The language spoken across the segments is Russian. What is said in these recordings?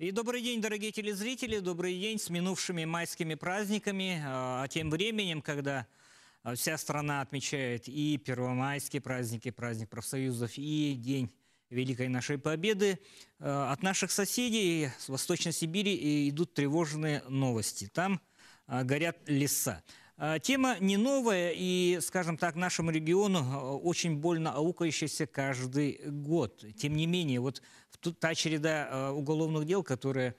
И добрый день, дорогие телезрители, добрый день с минувшими майскими праздниками, тем временем, когда вся страна отмечает и первомайские праздники, праздник профсоюзов, и День Великой нашей Победы. От наших соседей с Восточной Сибири идут тревожные новости. Там горят леса. Тема не новая и, скажем так, нашему региону очень больно аукающаяся каждый год. Тем не менее, вот та череда уголовных дел, которая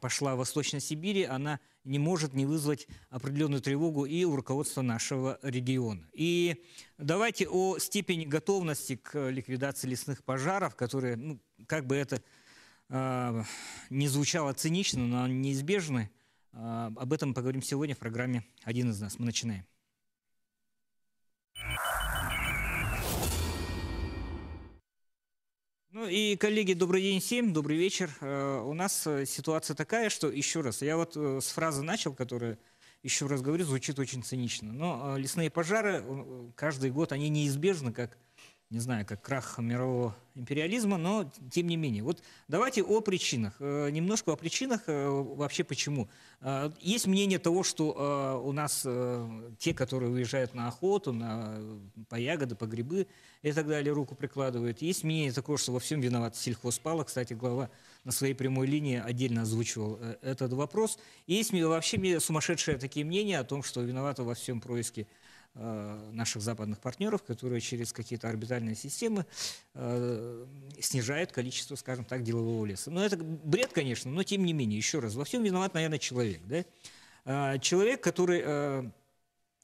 пошла в Восточной Сибири, она не может не вызвать определенную тревогу и у руководства нашего региона. И давайте о степени готовности к ликвидации лесных пожаров, которые, ну, как бы это не звучало цинично, но неизбежны. Об этом мы поговорим сегодня в программе «Один из нас». Мы начинаем. Ну и, коллеги, добрый день всем, добрый вечер. У нас ситуация такая, что, еще раз, я вот с фразы начал, которая, еще раз говорю, звучит очень цинично. Но лесные пожары каждый год, они неизбежны, как, не знаю, как крах мирового империализма, но тем не менее. Вот давайте о причинах. Немножко о причинах, вообще почему. Есть мнение того, что у нас те, которые выезжают на охоту, по ягоды, по грибы и так далее, руку прикладывают. Есть мнение такое, что во всем виноват сельхозпала. Кстати, глава на своей прямой линии отдельно озвучивал этот вопрос. Есть вообще сумасшедшие такие мнения о том, что виноваты во всем происки наших западных партнеров, которые через какие-то орбитальные системы снижают количество, скажем так, делового леса. Но это бред, конечно, но тем не менее, еще раз, во всем виноват, наверное, человек. Да? Человек, который,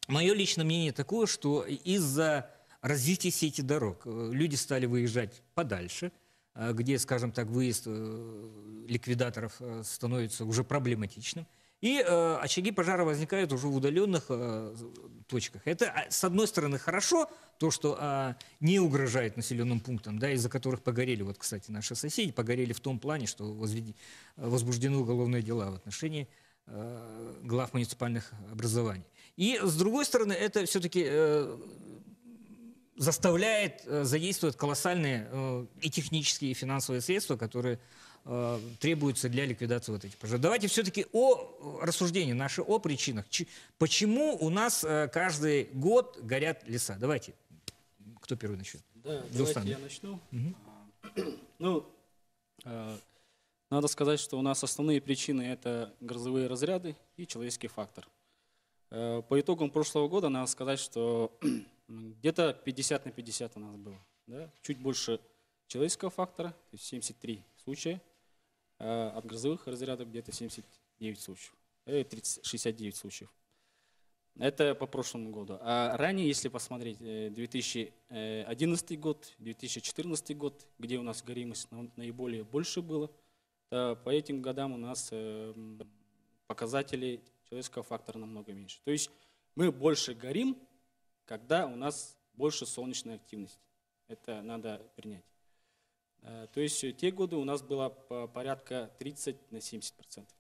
мое личное мнение такое, что из-за развития сети дорог люди стали выезжать подальше, где, скажем так, выезд ликвидаторов становится уже проблематичным. И очаги пожара возникают уже в удаленных точках. Это, с одной стороны, хорошо, то, что не угрожает населенным пунктам, да, из-за которых погорели, вот, кстати, наши соседи, погорели в том плане, что возбуждены уголовные дела в отношении глав муниципальных образований. И, с другой стороны, это все-таки заставляет, задействовать колоссальные и технические, и финансовые средства, которые требуется для ликвидации вот этих пожаров. Давайте все-таки о рассуждении наши, о причинах. Почему у нас каждый год горят леса? Давайте. Кто первый начнет? Да, давайте я начну. Угу. Ну, надо сказать, что у нас основные причины — это грозовые разряды и человеческий фактор. По итогам прошлого года надо сказать, что где-то 50 на 50 у нас было. Да? Чуть больше человеческого фактора, то есть 73 случая. От грозовых разрядов где-то 79 случаев, 69 случаев. Это по прошлому году. А ранее, если посмотреть, 2011 год, 2014 год, где у нас горимость наиболее больше было, то по этим годам у нас показатели человеческого фактора намного меньше. То есть мы больше горим, когда у нас больше солнечной активности. Это надо принять. То есть те годы у нас было порядка 30 на 70%.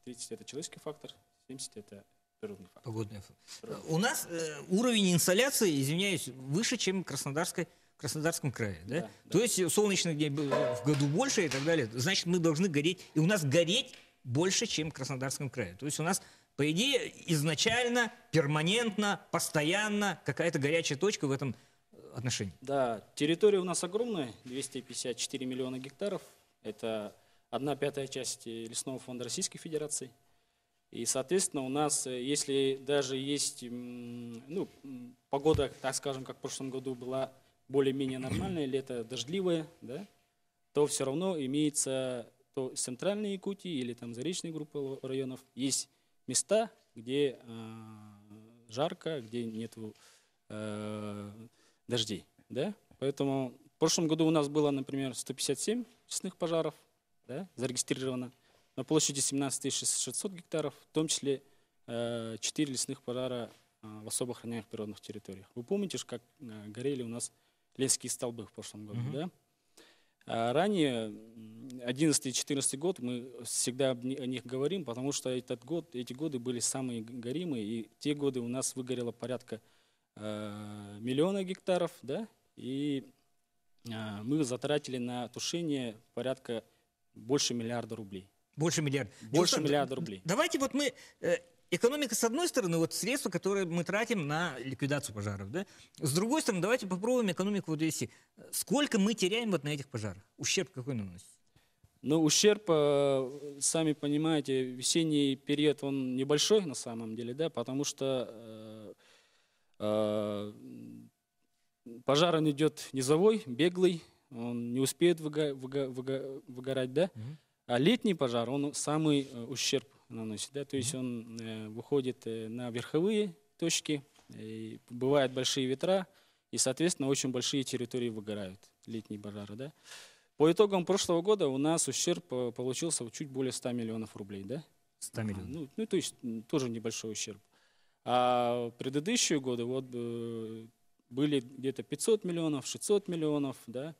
30 – это человеческий фактор, 70 – это природный фактор. Погодный фактор. У нас уровень инсоляции, извиняюсь, выше, чем в Краснодарском крае. Да? Да, да. То есть солнечных дней в году больше и так далее. Значит, мы должны гореть. И у нас гореть больше, чем в Краснодарском крае. То есть у нас, по идее, изначально, перманентно, постоянно какая-то горячая точка в этом отношений. Да, территория у нас огромная, 254 миллиона гектаров. Это 1/5 часть лесного фонда Российской Федерации. И, соответственно, у нас, если даже есть, ну, погода, так скажем, как в прошлом году была более-менее нормальная, лето дождливое, да, то все равно имеется то с Центральной Якутии или там Заречной группы районов. Есть места, где жарко, где нету дождей, да? Поэтому в прошлом году у нас было, например, 157 лесных пожаров, да, зарегистрировано на площади 17 600 гектаров, в том числе 4 лесных пожара в особо охраняемых природных территориях. Вы помните, как горели у нас Ленские столбы в прошлом году, да? А ранее, 2011-2014 год, мы всегда о них говорим, потому что этот год, эти годы были самые горимые, и те годы у нас выгорело порядка миллиона гектаров, да, и мы затратили на тушение порядка больше миллиарда рублей. Больше миллиарда. Больше миллиарда рублей. Давайте вот мы... Экономика, с одной стороны, вот средства, которые мы тратим на ликвидацию пожаров. Да? С другой стороны, давайте попробуем экономику вот если. Сколько мы теряем вот на этих пожарах? Ущерб какой нам наносит? Ну, ущерб, сами понимаете, весенний период, он небольшой на самом деле, да, потому что пожар он идет низовой, беглый, он не успеет выгорать, да. А летний пожар, он самый ущерб наносит, да, то есть он выходит на верховые точки, и бывают большие ветра, и, соответственно, очень большие территории выгорают, летние пожары, да. По итогам прошлого года у нас ущерб получился чуть более 100 миллионов рублей, да? 100 миллионов. Ну, то есть тоже небольшой ущерб. А предыдущие годы вот были где-то 500 миллионов, 600 миллионов, да?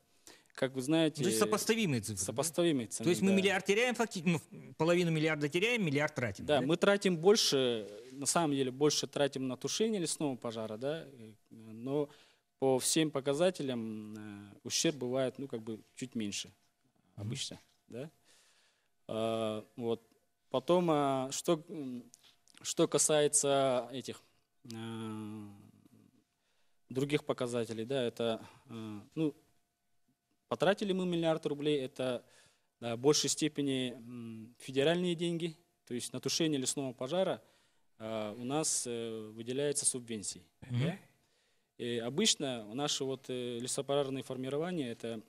Как вы знаете... То есть сопоставимые цифры. Сопоставимые цены, то есть мы миллиард теряем, фактически половину миллиарда теряем, миллиард тратим. Да, мы тратим больше, на самом деле больше тратим на тушение лесного пожара, да, но по всем показателям ущерб бывает, ну, как бы чуть меньше обычно, да. Вот. Потом, что касается этих... других показателей, да, это... ну, потратили мы миллиард рублей, это в большей степени федеральные деньги, то есть на тушение лесного пожара у нас выделяются субвенции. Да? И обычно наши вот лесопожарные формирования, это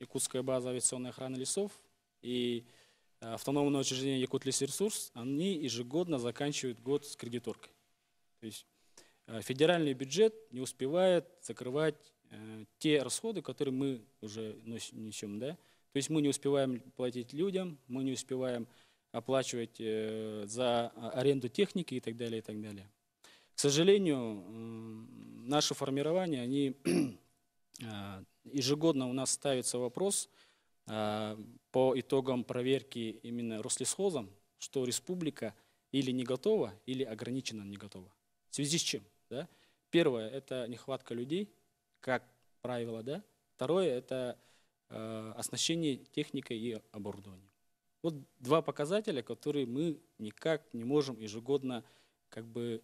Якутская база авиационной охраны лесов и автономное учреждение Якутлес Ресурс, они ежегодно заканчивают год с кредиторкой. То есть федеральный бюджет не успевает закрывать те расходы, которые мы уже несем, да? То есть мы не успеваем платить людям, мы не успеваем оплачивать за аренду техники и так далее, и так далее. К сожалению, наше формирование, они ежегодно у нас ставится вопрос по итогам проверки именно Рослесхозом, что республика или не готова, или ограниченно не готова. В связи с чем? Да? Первое, это нехватка людей, как правило, да. Второе – это оснащение техникой и оборудованием. Вот два показателя, которые мы никак не можем ежегодно, как бы,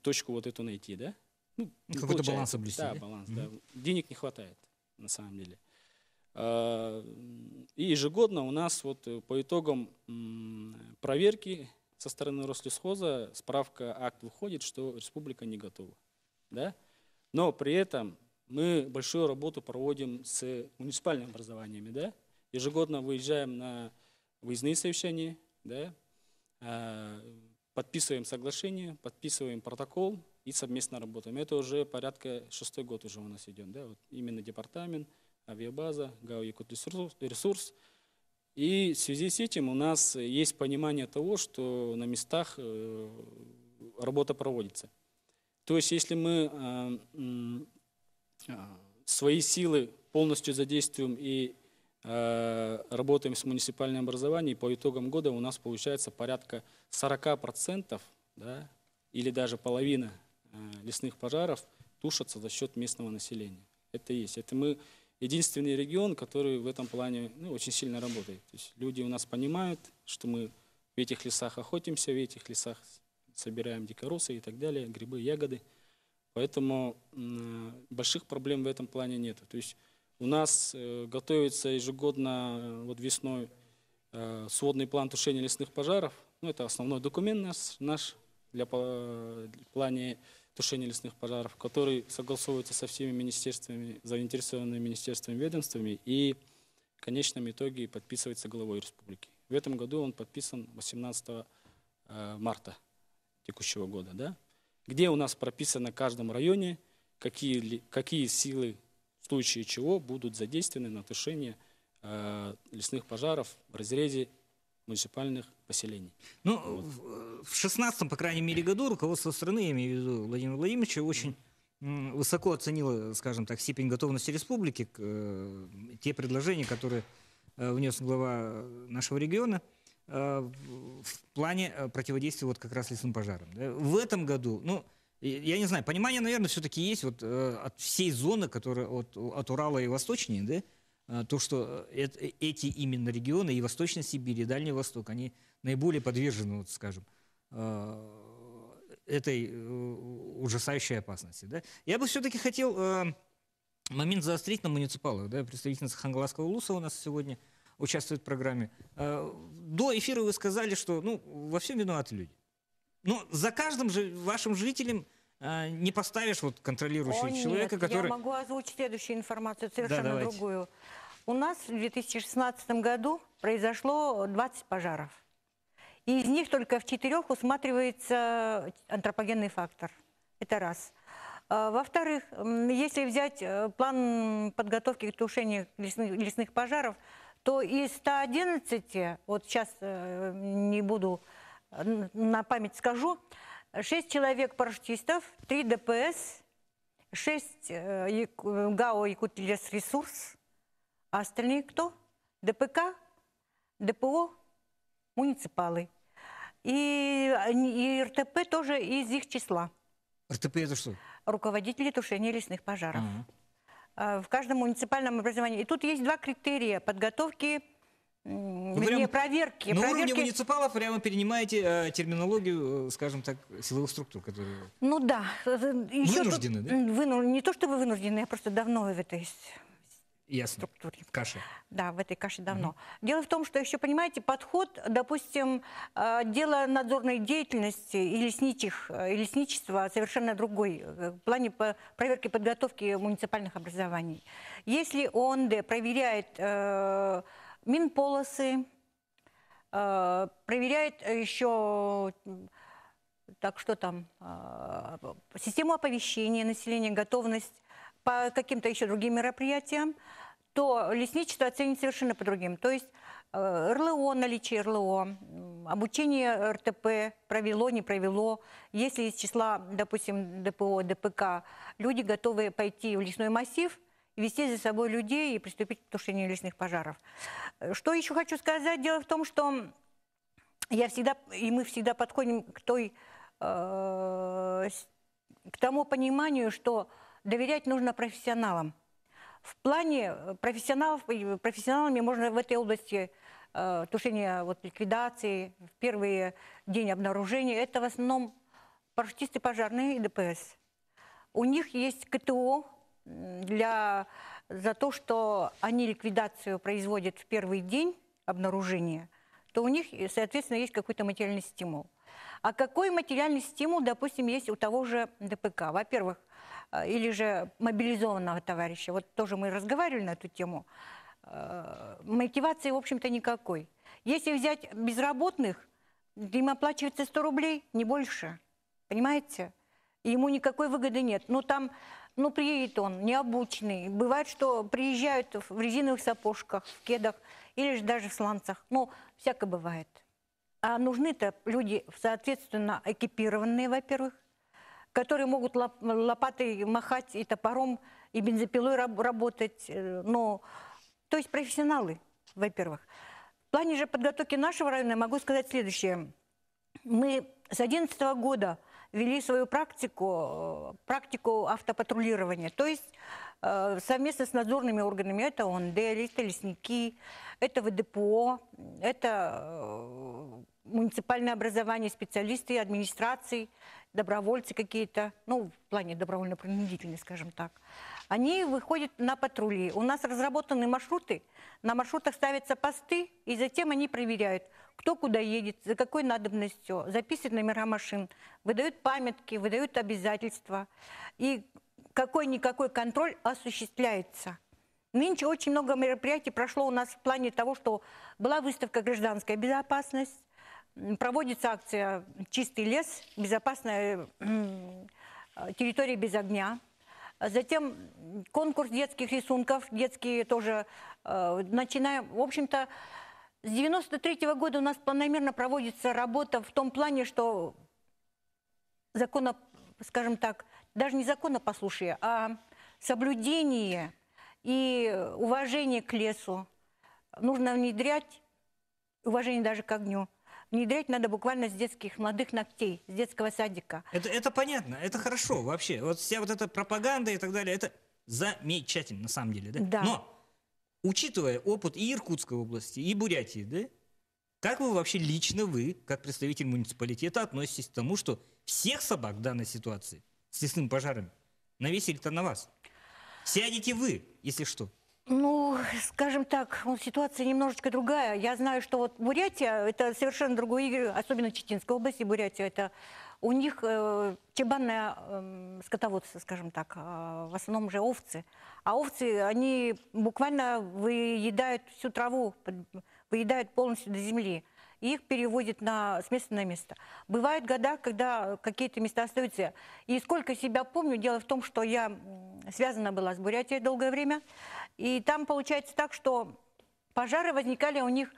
точку вот эту найти, да. Ну, какой-то баланс соблюсти. Да, баланс, да. Денег не хватает, на самом деле. И ежегодно у нас вот по итогам проверки со стороны Рослесхоза справка акт выходит, что республика не готова. Да? Но при этом мы большую работу проводим с муниципальными образованиями. Да? Ежегодно выезжаем на выездные совещания, да? Подписываем соглашение, подписываем протокол и совместно работаем. Это уже порядка 6-й год уже у нас идет. Да? Вот именно департамент, авиабаза, ГАО «Якутлес Ресурс». И в связи с этим у нас есть понимание того, что на местах работа проводится. То есть если мы свои силы полностью задействуем и работаем с муниципальным образованием, по итогам года у нас получается порядка 40%, да, или даже половина лесных пожаров тушатся за счет местного населения. Это есть. Это мы... единственный регион, который в этом плане, ну, очень сильно работает. То есть люди у нас понимают, что мы в этих лесах охотимся, в этих лесах собираем дикоросы и так далее, грибы, ягоды. Поэтому больших проблем в этом плане нет. То есть у нас готовится ежегодно вот весной сводный план тушения лесных пожаров. Ну, это основной документ наш для плана тушения лесных пожаров, который согласовывается со всеми министерствами, заинтересованными министерствами, ведомствами, и в конечном итоге подписывается главой республики. В этом году он подписан 18 марта текущего года, да? Где у нас прописано в каждом районе, какие силы в случае чего будут задействованы на тушение лесных пожаров в разрезе муниципальных поселений. Ну, вот. В 16-м, по крайней мере, году руководство страны, я имею в виду Владимира Владимировича, очень высоко оценило, скажем так, степень готовности республики, те предложения, которые внес глава нашего региона в плане противодействия вот как раз лесным пожарам. В этом году, ну, я не знаю, понимание, наверное, все-таки есть вот от всей зоны, которая от Урала и восточнее, да? то, что эти именно регионы и Восточной Сибирь, и Дальний Восток, они наиболее подвержены, вот, скажем, этой ужасающей опасности. Да? Я бы все-таки хотел момент заострить на муниципалах. Да? Представительница Хангаласского улуса у нас сегодня участвует в программе. До эфира вы сказали, что ну, во всем виноваты люди. Но за каждым же вашим жителем не поставишь вот контролирующего человека, который... Я могу озвучить следующую информацию, совершенно другую. У нас в 2016 году произошло 20 пожаров. И из них только в 4 усматривается антропогенный фактор. Это раз. Во-вторых, если взять план подготовки к тушению лесных пожаров, то из 111, вот сейчас не буду на память скажу, 6 человек парашютистов, 3 ДПС, 6 ГАО «Якутлес Ресурс», а остальные кто? ДПК, ДПО, муниципалы. И РТП тоже из их числа. РТП это что? Руководители тушения лесных пожаров. В каждом муниципальном образовании. И тут есть два критерия подготовки, вернее, проверки. На уровне муниципалов прямо перенимаете терминологию, скажем так, силовых структур, которые... Ну да. Еще вынуждены, тут, да? Не то, что вы вынуждены, я просто давно в этой структуре. В каше. Да, в этой каше давно. Дело в том, что еще, понимаете, подход, допустим, дело надзорной деятельности и лесничества совершенно другой в плане проверки подготовки муниципальных образований. Если ОНД проверяет... Минполосы, проверяет еще, так что там, систему оповещения населения, готовность по каким-то еще другим мероприятиям, то лесничество оценит совершенно по-другим. То есть РЛО, наличие РЛО, обучение РТП, провело, не провело. Если из числа, допустим, ДПО, ДПК, люди готовы пойти в лесной массив, вести за собой людей и приступить к тушению лесных пожаров. Что еще хочу сказать? Дело в том, что я всегда, и мы всегда подходим к тому пониманию, что доверять нужно профессионалам. В плане профессионалами можно в этой области тушения ликвидации, в первый день обнаружения, это в основном парашютисты пожарные и ДПС. У них есть КТО, за то, что они ликвидацию производят в первый день обнаружения, то у них, соответственно, есть какой-то материальный стимул. А какой материальный стимул, допустим, есть у того же ДПК? Во-первых, или же мобилизованного товарища. Вот тоже мы разговаривали на эту тему. Мотивации, в общем-то, никакой. Если взять безработных, им оплачивается 100 рублей, не больше. Понимаете? Ему никакой выгоды нет. Но там... Ну, приедет он, необученный. Бывает, что приезжают в резиновых сапожках, в кедах или же даже в сланцах. Ну, всякое бывает. А нужны-то люди, соответственно, экипированные, во-первых, которые могут лопатой махать и топором, и бензопилой работать. Но... То есть профессионалы, во-первых. В плане же подготовки нашего района могу сказать следующее. Мы с 2011 года вели свою практику автопатрулирования. То есть совместно с надзорными органами. Это ОНД, это лесники, это ВДПО, это муниципальное образование, специалисты, администрации, добровольцы какие-то. Ну, в плане добровольно-принудительной, скажем так. Они выходят на патрули. У нас разработаны маршруты. На маршрутах ставятся посты, и затем они проверяют, кто куда едет, за какой надобностью, записывают номера машин, выдают памятки, выдают обязательства. И какой-никакой контроль осуществляется. Нынче очень много мероприятий прошло у нас в плане того, что была выставка «Гражданская безопасность», проводится акция «Чистый лес», «Безопасная территория без огня». Затем конкурс детских рисунков, детские тоже начинаем. В общем-то, с 1993-го года у нас планомерно проводится работа в том плане, что закона, скажем так, даже не законопослушие, а соблюдение и уважение к лесу нужно внедрять, уважение даже к огню. Внедрять надо буквально с детских молодых ногтей, с детского садика. Это понятно, это хорошо вообще. Вот вся вот эта пропаганда и так далее, это замечательно на самом деле. Да? Да. Но учитывая опыт и Иркутской области, и Бурятии, да, как вы вообще лично, вы, как представитель муниципалитета, относитесь к тому, что всех собак в данной ситуации с лесными пожарами навесили-то на вас? Сядете вы, если что. Ну, скажем так, ситуация немножечко другая. Я знаю, что вот Бурятия, это совершенно другой, особенно Читинская область и Бурятия, это у них чабанное скотоводство, скажем так, в основном же овцы. А овцы, они буквально выедают всю траву, выедают полностью до земли. Их переводят с места на место. Бывают года, когда какие-то места остаются. И сколько себя помню, дело в том, что я связана была с Бурятией долгое время. И там получается так, что пожары возникали у них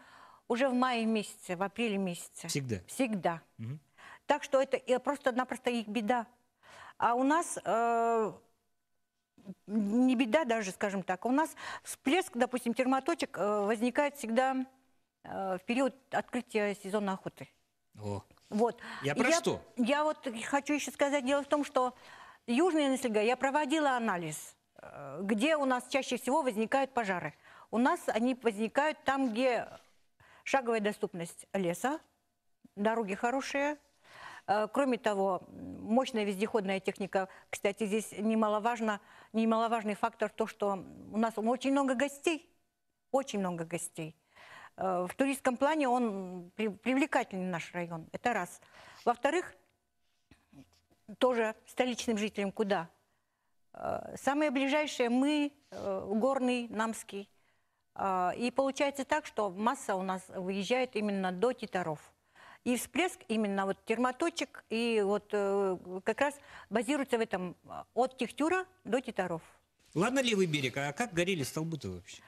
уже в мае месяце, в апреле месяце. Всегда? Всегда. Угу. Так что это просто-напросто их беда. А у нас... не беда даже, скажем так. У нас всплеск, допустим, термоточек возникает всегда... в период открытия сезона охоты. О. Вот. Я про что? Я вот хочу еще сказать, дело в том, что Южная Нёслега, я проводила анализ, где у нас чаще всего возникают пожары. У нас они возникают там, где шаговая доступность леса, дороги хорошие. Кроме того, мощная вездеходная техника. Кстати, здесь немаловажный фактор то, что у нас очень много гостей. Очень много гостей. В туристском плане он привлекательный наш район, это раз. Во-вторых, тоже столичным жителям куда? Самое ближайшее мы, Горный, Намский. И получается так, что масса у нас выезжает именно до Титаров. И всплеск именно вот термоточек, и вот как раз базируется в этом от Техтюра до Титаров. Ладно, левый берег, а как горели столбы-то вообще?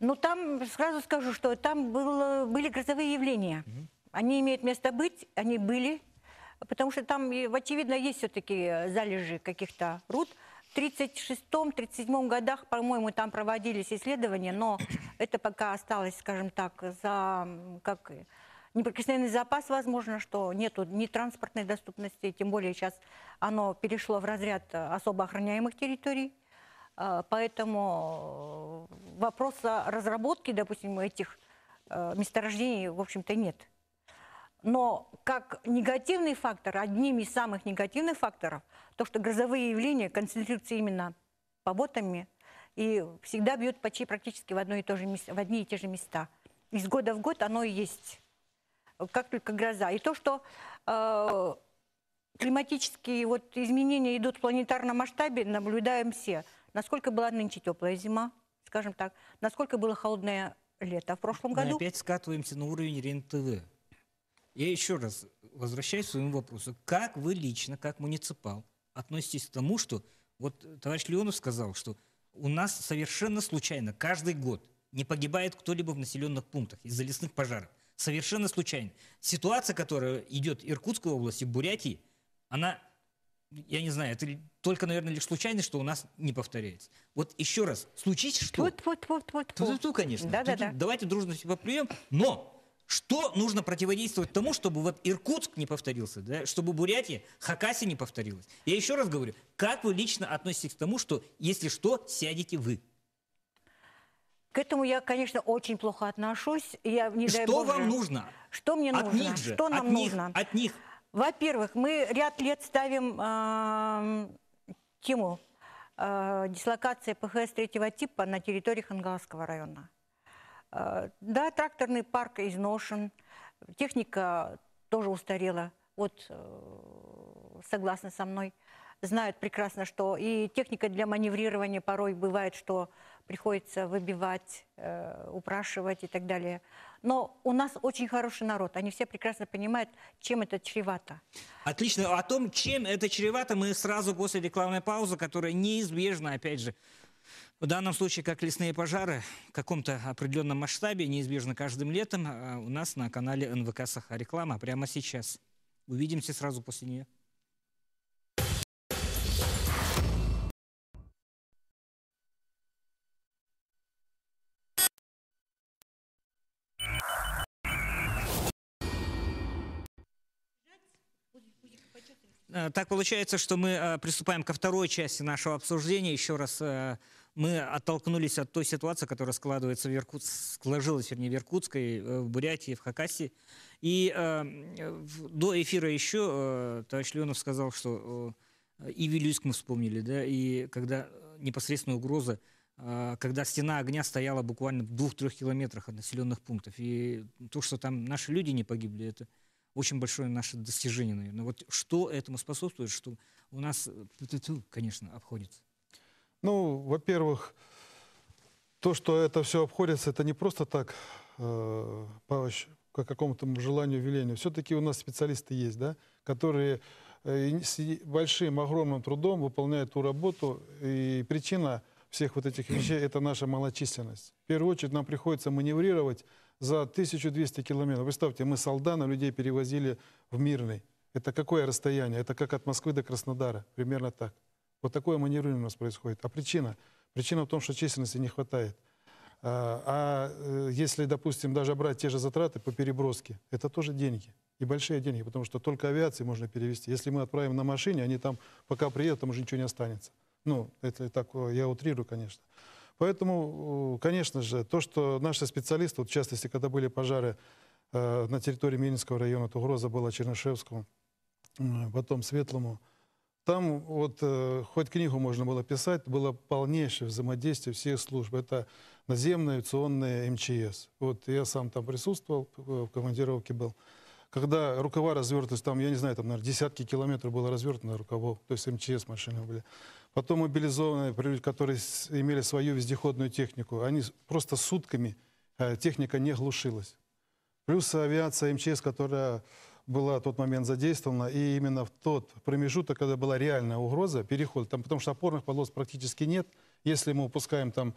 Ну, там, сразу скажу, что там были грозовые явления. Они имеют место быть, они были, потому что там, очевидно, есть все-таки залежи каких-то руд. В 1936-1937 годах, по-моему, там проводились исследования, но это пока осталось, скажем так, как неприкосновенный запас, возможно, что нету ни транспортной доступности, тем более сейчас оно перешло в разряд особо охраняемых территорий. Поэтому вопроса разработки, допустим, этих месторождений, в общем-то, нет. Но как негативный фактор, одним из самых негативных факторов, то, что грозовые явления концентрируются именно поботами и всегда бьют почти практически в одни и те же места. Из года в год оно и есть, как только гроза. И то, что... климатические изменения идут в планетарном масштабе, наблюдаем все. Насколько была нынче теплая зима, скажем так, насколько было холодное лето в прошлом году. Мы опять скатываемся на уровень РЕН-ТВ. Я еще раз возвращаюсь к своему вопросу. Как вы лично, как муниципал, относитесь к тому, что... Вот товарищ Леонов сказал, что у нас совершенно случайно каждый год не погибает кто-либо в населенных пунктах из-за лесных пожаров. Совершенно случайно. Ситуация, которая идет в Иркутской области, в Бурятии, она, я не знаю, это только, наверное, лишь случайность, что у нас не повторяется. Вот еще раз, случись что? Ту-ту-ту, конечно. Да-да-да. Давайте дружно себя плюем. Но что нужно противодействовать тому, чтобы вот Иркутск не повторился, да? Чтобы Бурятия, Хакасия не повторилась? Я еще раз говорю, как вы лично относитесь к тому, что, если что, сядете вы? К этому я, конечно, очень плохо отношусь. Я, не дай бог, вам нужно? Что мне нужно? От них же, что нам нужно? От них. Во-первых, мы ряд лет ставим тему дислокации ПХС третьего типа на территории Хангаласского района. Да, тракторный парк изношен, техника тоже устарела. Вот, согласны со мной, знают прекрасно, что и техника для маневрирования порой бывает, что приходится выбивать, упрашивать и так далее. Но у нас очень хороший народ. Они все прекрасно понимают, чем это чревато. Отлично. О том, чем это чревато, мы сразу после рекламной паузы, которая неизбежна, опять же, в данном случае, как лесные пожары, в каком-то определенном масштабе, неизбежно каждым летом, у нас на канале НВК Саха. Реклама прямо сейчас. Увидимся сразу после нее. Так получается, что мы приступаем ко второй части нашего обсуждения. Еще раз мы оттолкнулись от той ситуации, которая складывается в сложилась в Иркутской, в Бурятии, в Хакасии. И до эфира еще товарищ Леонов сказал, что и Вилюйск мы вспомнили, да, и когда непосредственная угроза, когда стена огня стояла буквально в 2-3 километрах от населенных пунктов. И то, что там наши люди не погибли, это очень большое наше достижение, наверное. Вот что этому способствует, что у нас, конечно, обходится? Ну, во-первых, то, что это все обходится, это не просто так, по какому-то желанию, велению. Все-таки у нас специалисты есть, да, которые с большим, огромным трудом выполняют ту работу, и причина всех вот этих вещей — это наша малочисленность. В первую очередь нам приходится маневрировать за 1200 километров. Представьте, мы с Алдана людей перевозили в Мирный. Это какое расстояние? Это как от Москвы до Краснодара, примерно так. Вот такое маневрирование у нас происходит. А причина? Причина в том, что численности не хватает. А если, допустим, даже брать те же затраты по переброске, это тоже деньги. И большие деньги, потому что только авиации можно перевести. Если мы отправим на машине, они там, пока приедут, там уже ничего не останется. Ну, это так, я утрирую, конечно. Поэтому, конечно же, то, что наши специалисты, вот в частности, когда были пожары на территории Мининского района, то угроза была Чернышевскому, потом Светлому. Там вот хоть книгу можно было писать, было полнейшее взаимодействие всех служб. Это наземные, авиационные, МЧС. Вот я сам там присутствовал, в командировке был. Когда рукава развертывались, там, я не знаю, там, наверное, десятки километров было развернуто рукавов, то есть МЧС машины были. Потом мобилизованные, которые имели свою вездеходную технику, они просто сутками, техника не глушилась. Плюс авиация МЧС, которая была в тот момент задействована, и именно в тот промежуток, когда была реальная угроза перехода, там, потому что опорных полос практически нет, если мы упускаем там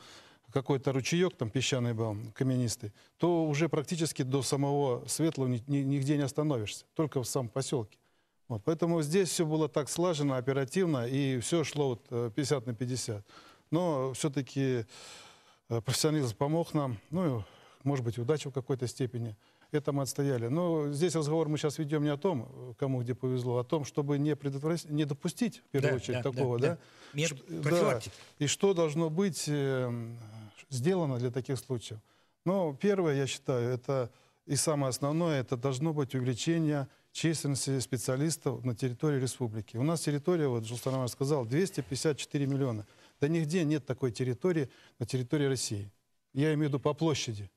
какой-то ручеек, там песчаный был, каменистый, то уже практически до самого Светлого нигде не остановишься, только в самом поселке. Вот. Поэтому здесь все было так слажено, оперативно, и все шло вот 50 на 50. Но все-таки профессионализм помог нам, ну, может быть, удача в какой-то степени. Это мы отстояли. Но здесь разговор мы сейчас ведем не о том, кому где повезло, а о том, чтобы не допустить, в первую очередь, такого. И что должно быть сделано для таких случаев. Но первое, я считаю, это и самое основное, это должно быть увеличение численности специалистов на территории республики. У нас территория, вот Жулстан Иванович сказал, 254 миллиона. Да нигде нет такой территории на территории России. Я имею в виду по площади.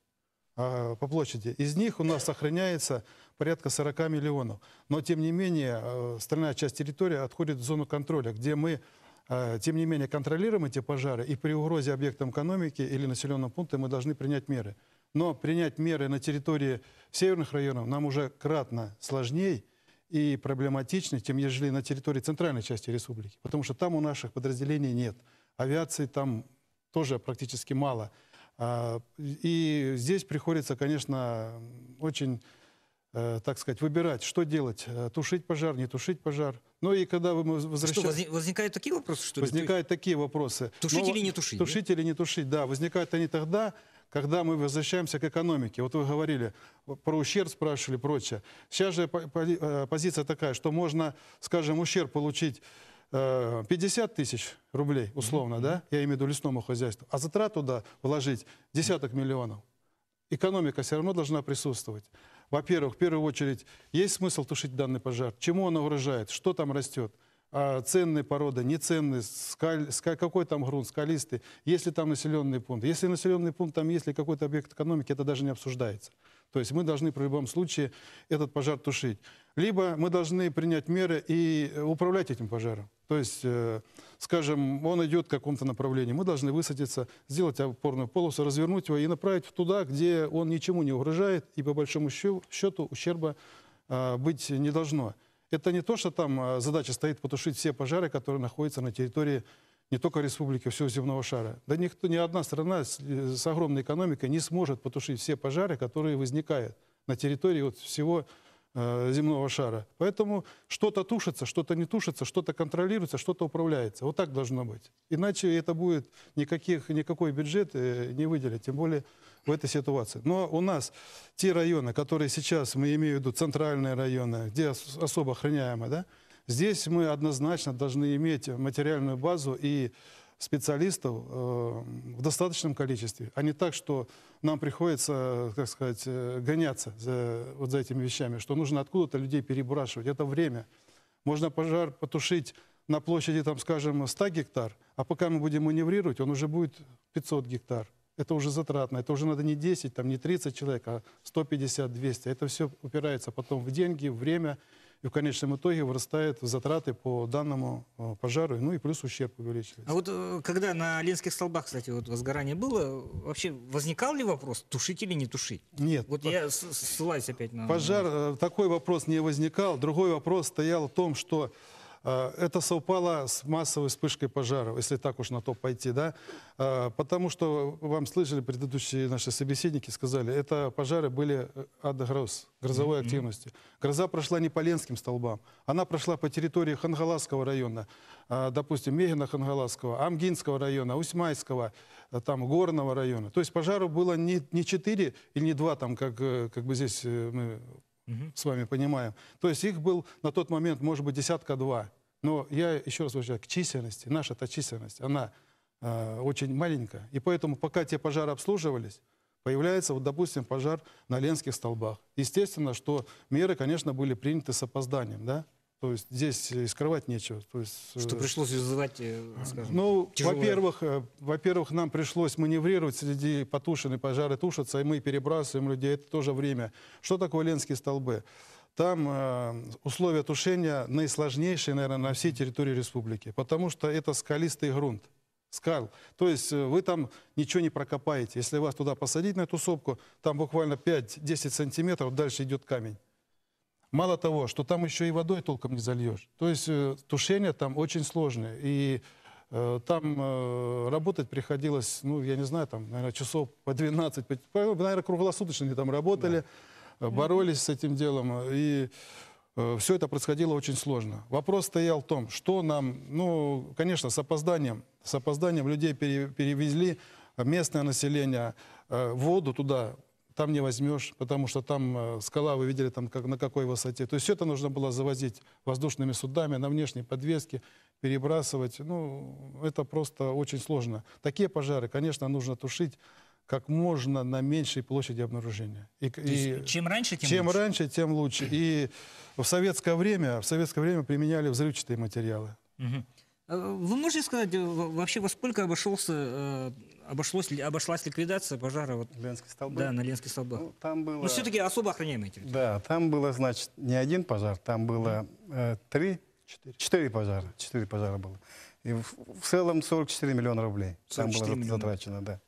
Из них у нас сохраняется порядка 40 миллионов. Но, тем не менее, остальная часть территории отходит в зону контроля, где мы, тем не менее, контролируем эти пожары, и при угрозе объектам экономики или населенного пункта мы должны принять меры. Но принять меры на территории северных районов нам уже кратно сложнее и проблематичнее, чем ежели на территории центральной части республики, потому что там у наших подразделений нет. Авиации там тоже практически мало. И здесь приходится, конечно, очень, так сказать, выбирать, что делать, тушить пожар, не тушить пожар. Ну и когда вы возвращаетесь... Возникают такие вопросы, что ли? Возникают такие вопросы. Тушить или не тушить? Тушить или не тушить, да. Возникают они тогда, когда мы возвращаемся к экономике. Вот вы говорили, про ущерб спрашивали, прочее. Сейчас же позиция такая, что можно, скажем, ущерб получить 50 тысяч рублей, условно, да, я имею в виду лесному хозяйству, а затрат туда вложить десяток миллионов. Экономика все равно должна присутствовать. Во-первых, в первую очередь, есть смысл тушить данный пожар? Чему он угрожает? Что там растет? Ценные породы, неценные, какой там грунт, скалистый, есть ли там населенный пункт? Если населенный пункт, там есть ли какой-то объект экономики, это даже не обсуждается. То есть мы должны при любом случае этот пожар тушить. Либо мы должны принять меры и управлять этим пожаром. То есть, скажем, он идет в каком-то направлении. Мы должны высадиться, сделать опорную полосу, развернуть его и направить туда, где он ничему не угрожает, и по большому счету ущерба быть не должно. Это не то, что там задача стоит потушить все пожары, которые находятся на территории не только республики, всего земного шара. Да никто, ни одна страна с огромной экономикой не сможет потушить все пожары, которые возникают на территории вот всего земного шара. Поэтому что-то тушится, что-то не тушится, что-то контролируется, что-то управляется. Вот так должно быть. Иначе это будет никакой бюджет не выделить, тем более в этой ситуации. Но у нас те районы, которые сейчас, мы имеем в виду центральные районы, где особо охраняемые, да, здесь мы однозначно должны иметь материальную базу и специалистов в достаточном количестве, а не так, что нам приходится, так сказать, гоняться за этими вещами, что нужно откуда-то людей перебрасывать. Это время. Можно пожар потушить на площади, там, скажем, 100 гектар, а пока мы будем маневрировать, он уже будет 500 гектар. Это уже затратно. Это уже надо не 10, там, не 30 человек, а 150-200. Это все упирается потом в деньги, в время, и в конечном итоге вырастают затраты по данному пожару, ну и плюс ущерб увеличивается. А вот когда на Ленских столбах, кстати, вот возгорание было, вообще возникал ли вопрос, тушить или не тушить? Нет. Вот я ссылаюсь опять на... Пожар, такой вопрос не возникал. Другой вопрос стоял в том, что это совпало с массовой вспышкой пожаров, если так уж на то пойти, да? Потому что, вам слышали, предыдущие наши собеседники сказали, это пожары были от гроз, грозовой активности. Гроза прошла не по Ленским столбам, она прошла по территории Хангаласского района, допустим, Мегино-Хангаласского, Амгинского района, Усьмайского, там, Горного района. То есть пожаров было не 4 или не 2, там, как бы здесь мы... с вами понимаем. То есть их был на тот момент, может быть, десятка-два. Но я еще раз возвращаюсь к численности. Наша-то численность, она очень маленькая. И поэтому, пока те пожары обслуживались, появляется, вот, допустим, пожар на Ленских столбах. Естественно, что меры, конечно, были приняты с опозданием, да? То есть здесь и скрывать нечего. То есть, что пришлось вызывать, скажем, ну, во-первых, нам пришлось маневрировать среди потушенных, пожары тушатся, и мы перебрасываем людей. Это тоже время. Что такое Ленские столбы? Там условия тушения наисложнейшие, наверное, на всей территории республики, потому что это скалистый грунт. Скал. То есть вы там ничего не прокопаете. Если вас туда посадить, на эту сопку, там буквально 5-10 сантиметров дальше идет камень. Мало того, что там еще и водой толком не зальешь. То есть тушение там очень сложное. И там работать приходилось, ну, я не знаю, там, наверное, часов по 12. Наверное, круглосуточно они там работали, да, боролись с этим делом. И все это происходило очень сложно. Вопрос стоял в том, что нам, ну, конечно, с опозданием людей перевезли, местное население, воду туда. Там не возьмешь, потому что там скала, вы видели, там, как, на какой высоте. То есть все это нужно было завозить воздушными судами, на внешней подвеске, перебрасывать. Ну, это просто очень сложно. Такие пожары, конечно, нужно тушить как можно на меньшей площади обнаружения. И чем раньше, тем лучше. И в советское время применяли взрывчатые материалы. Угу. Вы можете сказать, вообще во сколько обошлась ликвидация пожара вот, да, на Ленских столбах? Ну, там было... Но все-таки особо охраняемая территория. Да, там было, значит, не один пожар, там было четыре пожара было. И в целом 44 миллиона рублей там было затрачено, да.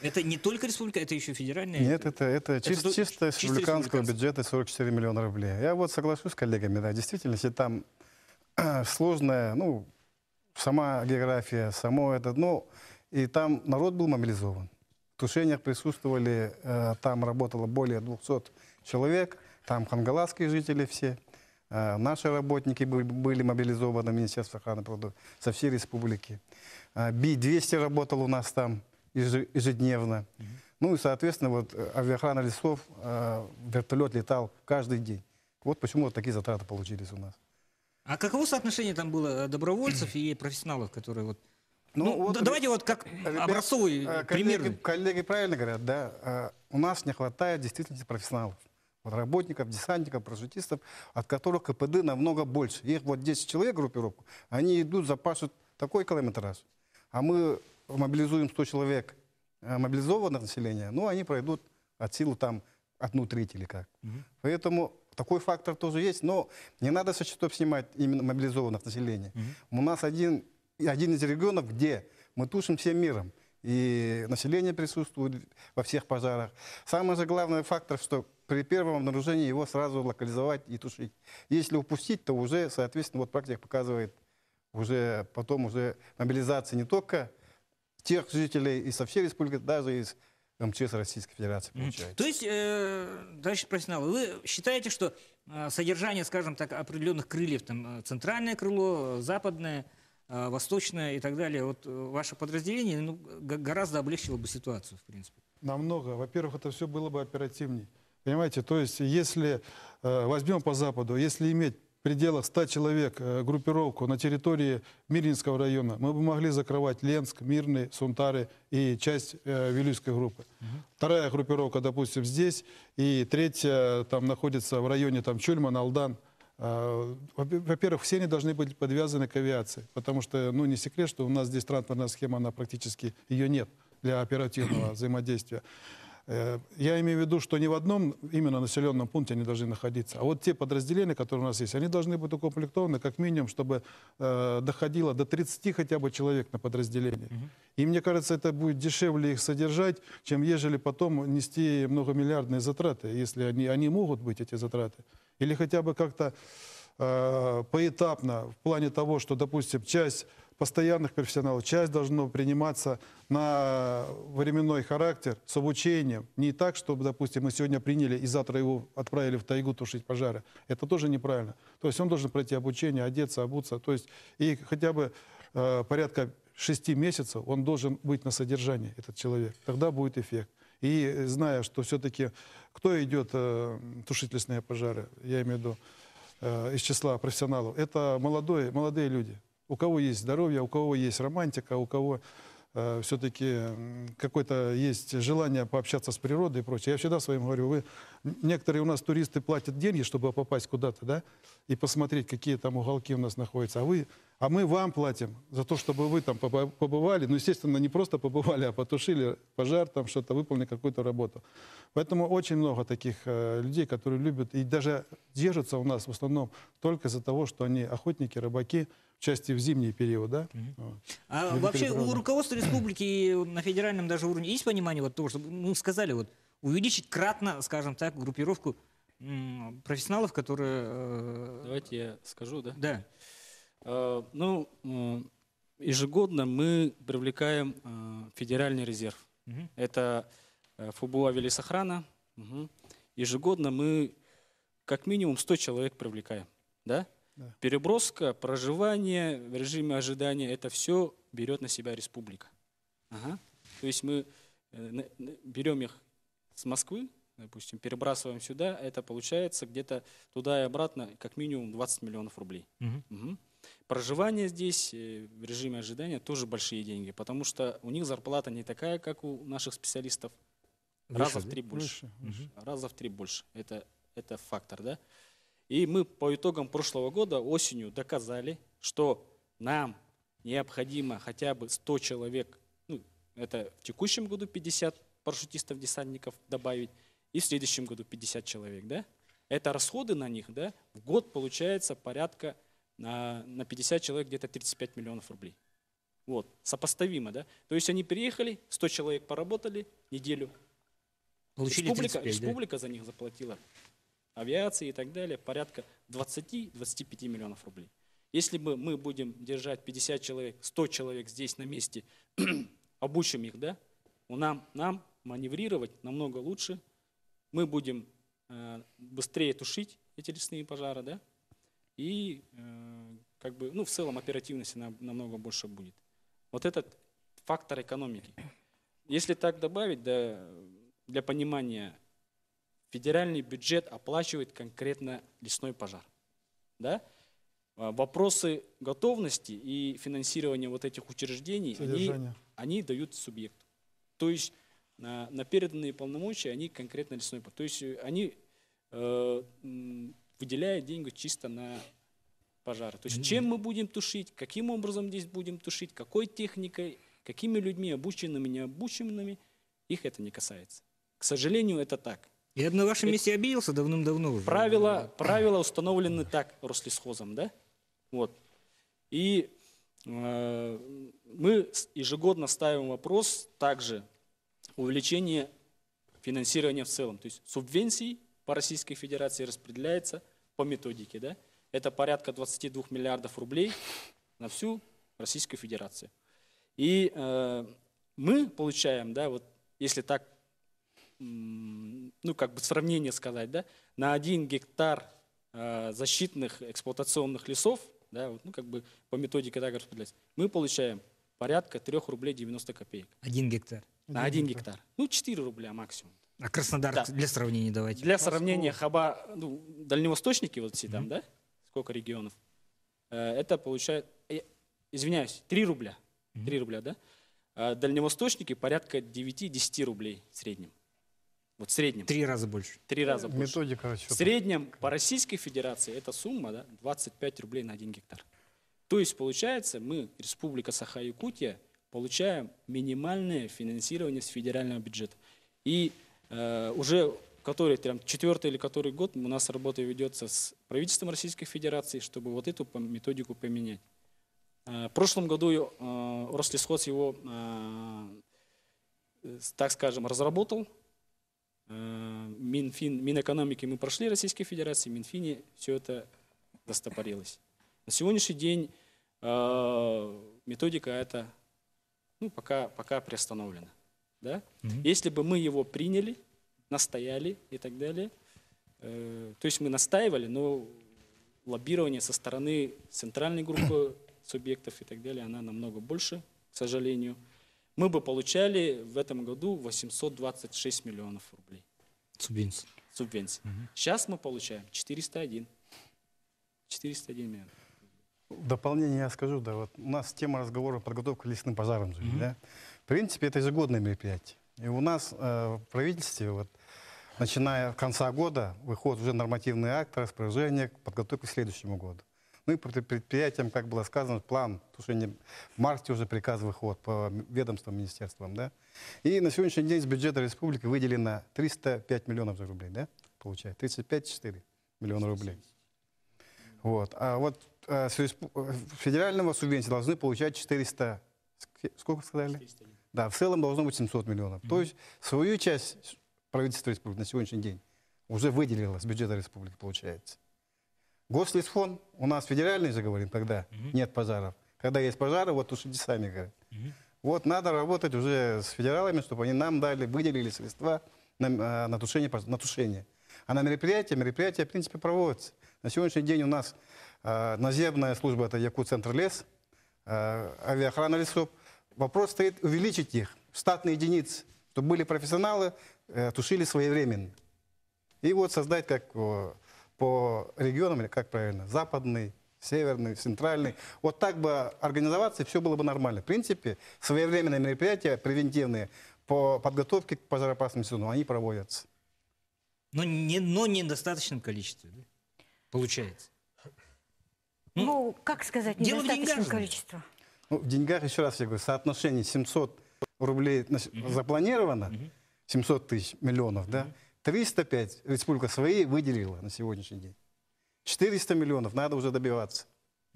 Это не только республика, это еще федеральная? Нет, это чисто с республиканского бюджета 44 миллиона рублей. Я вот соглашусь с коллегами, да, действительно, если там сложная, ну, сама география, само это дно, и там народ был мобилизован. В тушениях присутствовали, там работало более 200 человек, там хангаласские жители все, наши работники были мобилизованы в Министерстве охраны природы со всей республики. Би-200 работал у нас там ежедневно. Ну и, соответственно, вот авиаохрана лесов, вертолет летал каждый день. Вот почему вот такие затраты получились у нас. А каково соотношение там было добровольцев и профессионалов, которые вот... Ну, давайте вот как образцовый пример. Коллеги правильно говорят, да, у нас не хватает действительно профессионалов. Вот работников, десантников, парашютистов, от которых КПД намного больше. Их вот 10 человек, группировку, они идут, запашут такой километраж. А мы мобилизуем 100 человек мобилизованного населения, ну, они пройдут от силы там одну треть или как. Поэтому... Такой фактор тоже есть, но не надо со счетов снимать именно мобилизованных населения. У нас один из регионов, где мы тушим всем миром. И население присутствует во всех пожарах. Самый же главный фактор, что при первом обнаружении его сразу локализовать и тушить. Если упустить, то уже, соответственно, вот практика показывает, уже потом уже мобилизация не только тех жителей из всей республики, даже из МЧС Российской Федерации получается. То есть, товарищи профессионалы, вы считаете, что содержание, скажем так, определенных крыльев, там, центральное крыло, западное, восточное и так далее, вот ваше подразделение, ну, гораздо облегчило бы ситуацию, в принципе? Намного. Во-первых, это все было бы оперативней. Понимаете, то есть, если возьмем по Западу, если иметь в пределах 100 человек группировку на территории Мирнинского района, мы бы могли закрывать Ленск, Мирный, Сунтары и часть Вилюйской группы. Вторая группировка, допустим, здесь, и третья там находится в районе Чульман, Алдан. Во-первых, все они должны быть подвязаны к авиации, потому что, ну, не секрет, что у нас здесь транспортная схема, она практически, ее нет для оперативного взаимодействия. Я имею в виду, что не в одном именно населенном пункте они должны находиться, а вот те подразделения, которые у нас есть, они должны быть укомплектованы как минимум, чтобы доходило до 30 хотя бы человек на подразделение. И мне кажется, это будет дешевле их содержать, чем ежели потом нести многомиллиардные затраты, если они могут быть, эти затраты. Или хотя бы как-то поэтапно, в плане того, что, допустим, часть постоянных профессионалов, часть должно приниматься на временной характер с обучением. Не так, чтобы, допустим, мы сегодня приняли и завтра его отправили в тайгу тушить пожары. Это тоже неправильно. То есть он должен пройти обучение, одеться, обуться. То есть и хотя бы порядка 6 месяцев он должен быть на содержании, этот человек. Тогда будет эффект. И зная, что все-таки кто идет тушить лесные пожары, я имею в виду из числа профессионалов, это молодые люди. У кого есть здоровье, у кого есть романтика, у кого все-таки какое-то есть желание пообщаться с природой и прочее. Я всегда своим говорю, некоторые у нас туристы платят деньги, чтобы попасть куда-то, да, и посмотреть, какие там уголки у нас находятся. А мы вам платим за то, чтобы вы там побывали. Ну, естественно, не просто побывали, а потушили пожар, там что-то, выполнили какую-то работу. Поэтому очень много таких людей, которые любят и даже держатся у нас в основном только из-за того, что они охотники, рыбаки, в части в зимний период, да? А вообще у руководства республики на федеральном даже уровне есть понимание вот того, что мы сказали, вот увеличить кратно, скажем так, группировку профессионалов, которые... Давайте я скажу, да? Да. Ежегодно мы привлекаем федеральный резерв. Это ФБО авиалесохрана. Ежегодно мы как минимум 100 человек привлекаем. Да? Да. Переброска, проживание в режиме ожидания, это все берет на себя республика. То есть мы берем их с Москвы, допустим, перебрасываем сюда, это получается где-то туда и обратно как минимум 20 миллионов рублей. Проживание здесь в режиме ожидания тоже большие деньги, потому что у них зарплата не такая, как у наших специалистов. Раза в три больше. Это фактор, да? И мы по итогам прошлого года осенью доказали, что нам необходимо хотя бы 100 человек, ну, это в текущем году 50 парашютистов-десантников добавить, и в следующем году 50 человек, да? Это расходы на них, да? В год получается порядка на 50 человек где-то 35 миллионов рублей. Вот, сопоставимо, да? То есть они переехали, 100 человек поработали неделю. Республика за них заплатила авиации и так далее порядка 20-25 миллионов рублей. Если бы мы будем держать 50 человек, 100 человек здесь на месте, обучим их, да? Нам маневрировать намного лучше. Мы будем быстрее тушить эти лесные пожары, да? И в целом оперативности намного больше будет. Вот этот фактор экономики. Если так добавить, да, для понимания, федеральный бюджет оплачивает конкретно лесной пожар. Да? Вопросы готовности и финансирования вот этих учреждений, они дают субъекту. То есть на переданные полномочия они конкретно лесной пожар. То есть они выделяют деньги чисто на пожары. То есть чем мы будем тушить, каким образом здесь будем тушить, какой техникой, какими людьми, обученными, необученными, их это не касается. К сожалению, это так. Я бы на вашем месте обиделся давным-давно уже. Правила установлены так, Рослесхозом, да? Вот. И мы ежегодно ставим вопрос также увеличения финансирования в целом. То есть субвенции по Российской Федерации распределяется по методике, да? Это порядка 22 миллиардов рублей на всю Российскую Федерацию. И мы получаем, да, вот если так, ну, как бы сравнение сказать, да, на 1 гектар защитных эксплуатационных лесов, да, вот, ну, как бы по методике так распределяется, мы получаем порядка 3 рублей 90 копеек. 1 гектар? На 1 гектар. Ну, 4 рубля максимум. А Краснодар, да, для сравнения давайте. Для сравнения, ну, дальневосточники вот все там, да, сколько регионов. Это получает, извиняюсь, 3 рубля. 3 рубля, да? А дальневосточники порядка 9-10 рублей в среднем. Вот в среднем. 3 раза больше. 3 раза больше. Методика расчета. В среднем по Российской Федерации эта сумма, да, 25 рублей на 1 гектар. То есть получается, мы, Республика Саха-Якутия, получаем минимальное финансирование с федерального бюджета. И уже который, там, 4-й или который год у нас работа ведется с правительством Российской Федерации, чтобы вот эту методику поменять. В прошлом году Рослесхоз его, так скажем, разработал. Минфин, Минэкономики мы прошли Российской Федерации, в Минфине все это застопорилось. На сегодняшний день методика эта, ну, пока приостановлена. Да? Если бы мы его приняли, настояли и так далее, то есть мы настаивали, но лоббирование со стороны центральной группы субъектов и так далее, она намного больше, к сожалению. Мы бы получали в этом году 826 миллионов рублей. Субвенции. Субвенции. Сейчас мы получаем 401 миллион. В дополнение я скажу, да, вот у нас тема разговора подготовка к лесным пожарам. Да? В принципе, это ежегодное мероприятие. И у нас в правительстве, вот, начиная с конца года, выходит уже нормативный акт, распоряжение к подготовке к следующему году. Ну и по предприятиям, как было сказано, план тушения. В марте уже приказ выход по ведомствам, министерствам. Да? И на сегодняшний день с бюджета республики выделено 305 миллионов рублей. Да? Получается 35,4 миллиона рублей. Вот. А вот федерального субвенции должны получать 400... Сколько сказали? 401. Да, в целом должно быть 700 миллионов. То есть свою часть правительства республики на сегодняшний день уже выделило с бюджета республики, получается. Гослесфонд, у нас федеральный же, говорим, когда нет пожаров. Когда есть пожары, вот тушите сами, говорят. Вот надо работать уже с федералами, чтобы они нам дали, выделили средства на тушение. А на мероприятия, в принципе, проводятся. На сегодняшний день у нас наземная служба, это Якутцентр лес, авиаохрана лесов. Вопрос стоит увеличить их в штатные единицы, чтобы были профессионалы, тушили своевременно. И вот создать как... по регионам, или как правильно, западный, северный, центральный. Вот так бы организоваться, и все было бы нормально. В принципе, своевременные мероприятия, превентивные, по подготовке к пожароопасному сезону, они проводятся. Но не в недостаточном количестве, да? Получается. Ну, как сказать, недостаточное количество? Ну, в деньгах, еще раз я говорю, соотношение 700 рублей запланировано, 700 тысяч миллионов, да? 305 республика свои выделила на сегодняшний день. 400 миллионов надо уже добиваться.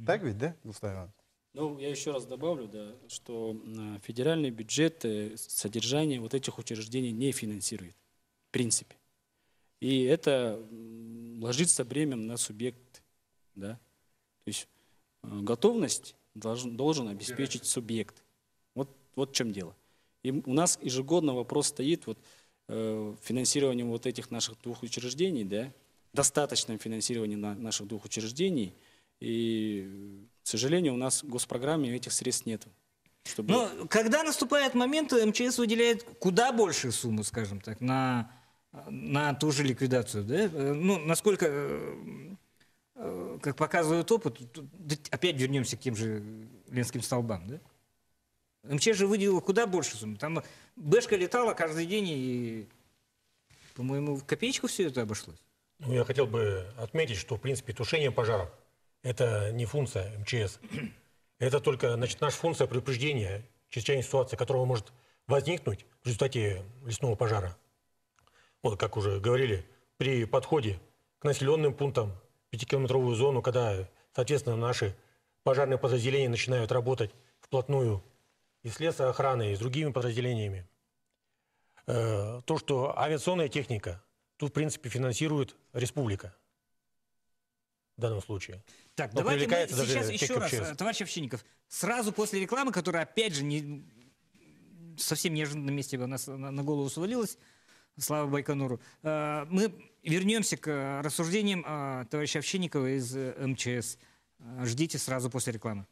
Так ведь, да, Густав Иванович? Ну, я еще раз добавлю, да, что федеральный бюджет содержание вот этих учреждений не финансирует, в принципе. И это ложится бремем на субъект. Да? То есть готовность должен обеспечить субъект. Вот в чем дело. И у нас ежегодно вопрос стоит... Вот, финансированием вот этих наших двух учреждений, да, достаточном финансировании наших двух учреждений. И, к сожалению, у нас в госпрограмме этих средств нет. Чтобы... Но когда наступает момент, МЧС выделяет куда большую сумму, скажем так, на ту же ликвидацию. Да? Ну, насколько, как показывает опыт, опять вернемся к тем же Ленским столбам, да? МЧС же выделила куда больше суммы. Там бэшка летала каждый день, и, по-моему, в копеечку все это обошлось. Я хотел бы отметить, что, в принципе, тушение пожаров – это не функция МЧС. Это только, значит, наша функция предупреждения чрезвычайной ситуации, которая может возникнуть в результате лесного пожара. Вот, как уже говорили, при подходе к населенным пунктам, 5-километровую зону, когда, соответственно, наши пожарные подразделения начинают работать вплотную, и с лесоохраной, и с другими подразделениями. То, что авиационная техника, тут, в принципе, финансирует республика в данном случае. Так, но давайте мы сейчас еще раз, товарищ Овчинников, сразу после рекламы, которая, опять же, совсем неожиданно на месте у нас на голову свалилась, слава Байконуру, мы вернемся к рассуждениям товарища Овчинникова из МЧС. Ждите сразу после рекламы.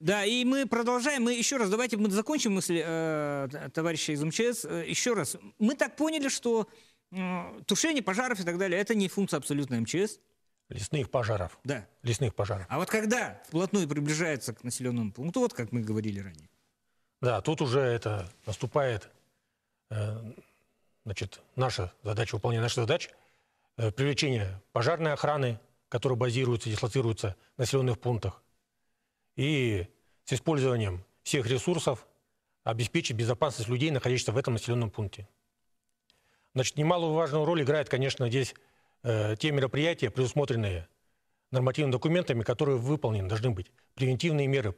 Да, и мы продолжаем. Мы еще раз, давайте мы закончим мысль товарища из МЧС. Еще раз, мы так поняли, что тушение пожаров и так далее, это не функция абсолютно МЧС. Лесных пожаров. Да. Лесных пожаров. А вот когда вплотную приближается к населенному пункту, вот как мы говорили ранее. Да, тут уже это наступает, значит, наша задача, выполнение нашей задачи, привлечение пожарной охраны, которая базируется, дислоцируется в населенных пунктах, и с использованием всех ресурсов обеспечить безопасность людей, находящихся в этом населенном пункте. Значит, немаловажную роль играет, конечно, здесь те мероприятия, предусмотренные нормативными документами, которые выполнены, должны быть. Превентивные меры,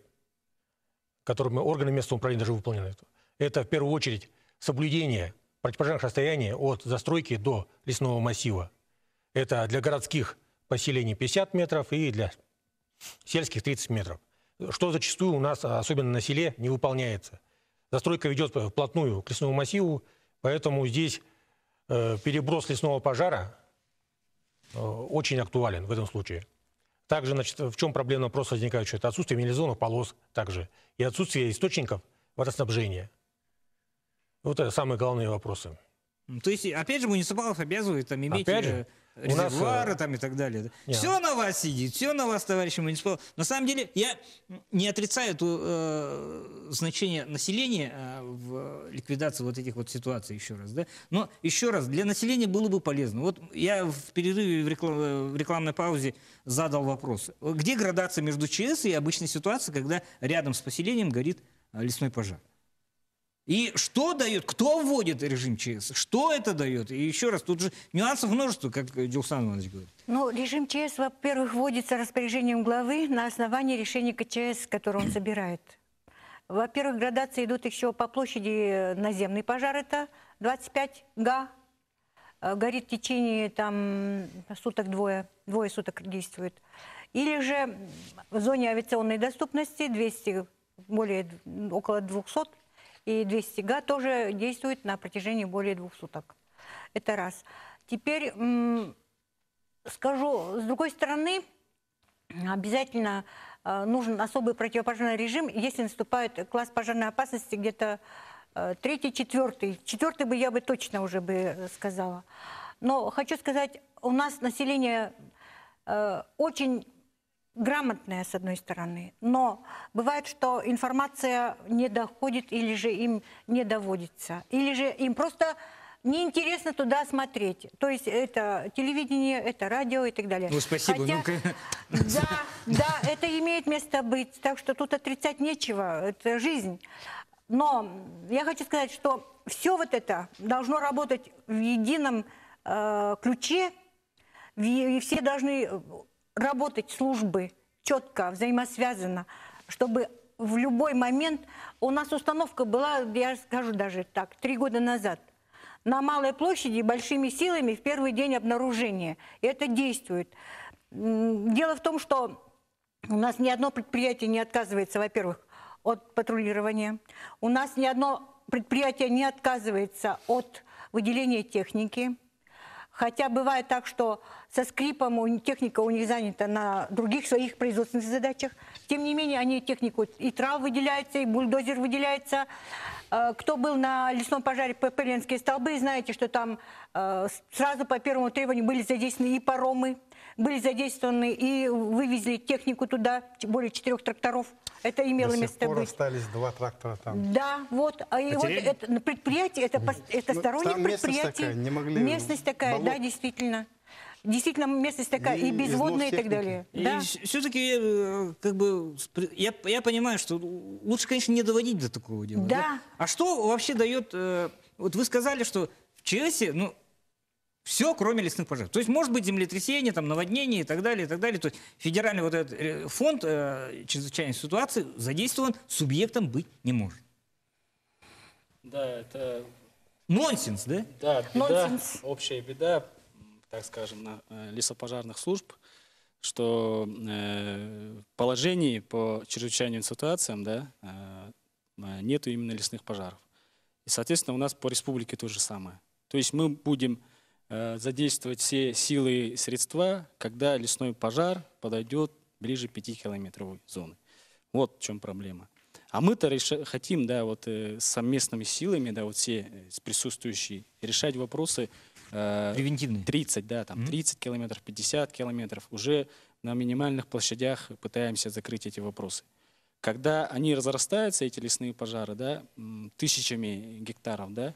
которыми органы местного управления должны выполнены. Это, в первую очередь, соблюдение противопожарных расстояний от застройки до лесного массива. Это для городских поселений 50 метров и для сельских 30 метров. Что зачастую у нас, особенно на селе, не выполняется. Застройка ведет вплотную к лесному массиву, поэтому здесь переброс лесного пожара очень актуален в этом случае. Также, значит, в чем проблема вопроса возникает? Это отсутствие минерализованных полос также и отсутствие источников водоснабжения. Вот это самые главные вопросы. То есть, опять же, муниципалов обязывают там иметь... резервуары там и так далее. Нет. Все на вас сидит, все на вас, товарищи муниципалы. На самом деле, я не отрицаю значение населения в ликвидации вот этих вот ситуаций еще раз. Да? Но еще раз, для населения было бы полезно. Вот я в перерыве, в рекламной паузе задал вопрос. Где градация между ЧС и обычной ситуацией, когда рядом с поселением горит лесной пожар? И что дает, кто вводит режим ЧС, что это дает? И еще раз, тут же нюансов множество, как Дюлсан Иванович говорит. Ну, режим ЧС, во-первых, вводится распоряжением главы на основании решения КЧС, которое он собирает. Во-первых, градации идут еще по площади. Наземный пожар это 25 га. Горит в течение там, суток двое суток действует. Или же в зоне авиационной доступности 200, около 200. И 200 га тоже действует на протяжении более 2 суток. Это раз. Теперь скажу, с другой стороны, обязательно нужен особый противопожарный режим, если наступает класс пожарной опасности где-то 3-й, 4-й. 4-й бы я бы точно уже бы сказала. Но хочу сказать, у нас население очень... грамотная, с одной стороны, но бывает, что информация не доходит или же им не доводится, или же им просто неинтересно туда смотреть. То есть это телевидение, это радио и так далее. Ну, спасибо. Хотя, да, это имеет место быть, так что тут отрицать нечего, это жизнь. Но я хочу сказать, что все вот это должно работать в едином ключе, и все должны... работать службы четко, взаимосвязано, чтобы в любой момент... У нас установка была, я скажу даже так, 3 года назад. На малой площади большими силами в первый день обнаружения. И это действует. Дело в том, что у нас ни одно предприятие не отказывается, во-первых, от патрулирования. У нас ни одно предприятие не отказывается от выделения техники. Хотя бывает так, что со скрипом техника у них занята на других своих производственных задачах. Тем не менее, они технику и трав выделяется, и бульдозер выделяется. Кто был на лесном пожаре ПП «Ленские столбы», знаете, что там сразу по первому требованию были задействованы и паромы, были задействованы и вывезли технику туда, более 4 тракторов. Это имело место быть. До сих пор остались 2 трактора там. Да, вот. И вот это предприятие, это сторонник предприятий. Местность такая, да, действительно. Действительно, местность такая и безводная и так далее. Да? Все-таки, как бы, я понимаю, что лучше, конечно, не доводить до такого дела. Да. Да? А что вообще дает... Вот вы сказали, что в ЧСе, ну, все, кроме лесных пожаров. То есть, может быть, землетрясение, там, наводнение и так далее, и так далее. То есть, федеральный вот этот фонд чрезвычайной ситуации задействован, субъектом быть не может. Да, это... Нонсенс, да? Да, беда, нонсенс. Общая беда, так скажем, на лесопожарных служб, что положений по чрезвычайным ситуациям, да, нету именно лесных пожаров. И, соответственно, у нас по республике то же самое. То есть мы будем задействовать все силы и средства, когда лесной пожар подойдет ближе 5-километровой зоны. Вот в чем проблема. А мы-то хотим, да, вот с совместными силами, да, вот все присутствующие, решать вопросы. Превентивные. 30, да, там 30 километров, 50 километров. Уже на минимальных площадях пытаемся закрыть эти вопросы. Когда они разрастаются, эти лесные пожары, да, тысячами гектаров, да,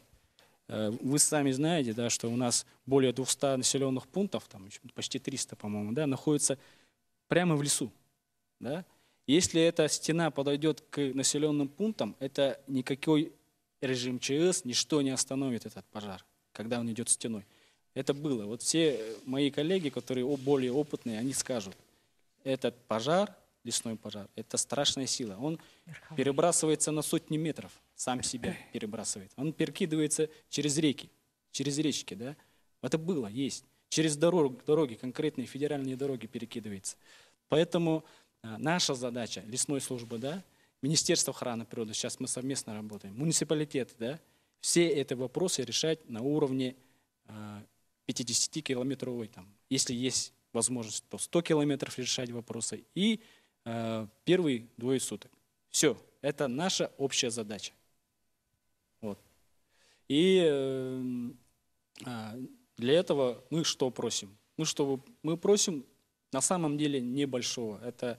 вы сами знаете, да, что у нас более 200 населенных пунктов, там почти 300, по-моему, да, находятся прямо в лесу. Да? Если эта стена подойдет к населенным пунктам, это никакой режим ЧС, ничто не остановит этот пожар, когда он идет стеной. Это было. Вот все мои коллеги, которые более опытные, они скажут, этот пожар, лесной пожар, это страшная сила. Он перебрасывается на сотни метров, сам себя перебрасывает. Он перекидывается через реки, через речки, да. Это было, есть. Через дороги, конкретные федеральные дороги перекидывается. Поэтому наша задача, лесной службы, да, Министерство охраны природы, сейчас мы совместно работаем, муниципалитет, да, все эти вопросы решать на уровне 50-километровой, там, если есть возможность, то 100 километров решать вопросы и первые двое суток. Все, это наша общая задача. Вот. И для этого мы что просим? Мы просим на самом деле небольшого. Это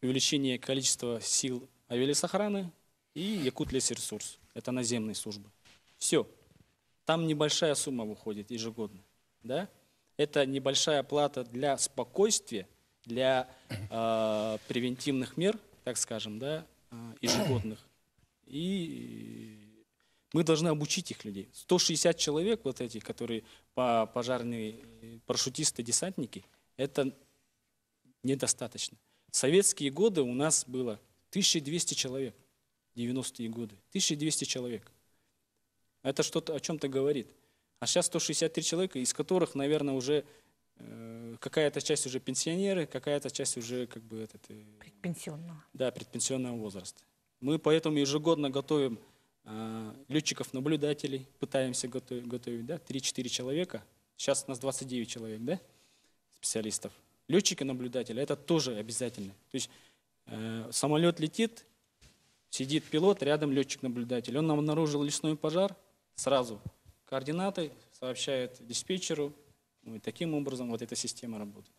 увеличение количества сил авиалесохраны и Якутлес Ресурс. Это наземные службы. Все. Там небольшая сумма выходит ежегодно. Да? Это небольшая плата для спокойствия, для превентивных мер, так скажем, да, ежегодных. И мы должны обучить их людей. 160 человек, вот эти, которые пожарные парашютисты, десантники, это недостаточно. В советские годы у нас было 1200 человек, 90-е годы, 1200 человек. Это что-то о чем-то говорит. А сейчас 163 человека, из которых, наверное, уже какая-то часть уже пенсионеры, какая-то часть уже как бы этот, предпенсионного. Да, предпенсионного возраста. Мы поэтому ежегодно готовим летчиков-наблюдателей, пытаемся готовить, да, 3-4 человека. Сейчас у нас 29 человек, да, специалистов. Летчики-наблюдатели, это тоже обязательно. То есть самолет летит, сидит пилот, рядом летчик-наблюдатель. Он нам обнаружил лесной пожар, сразу координаты сообщает диспетчеру. И таким образом вот эта система работает.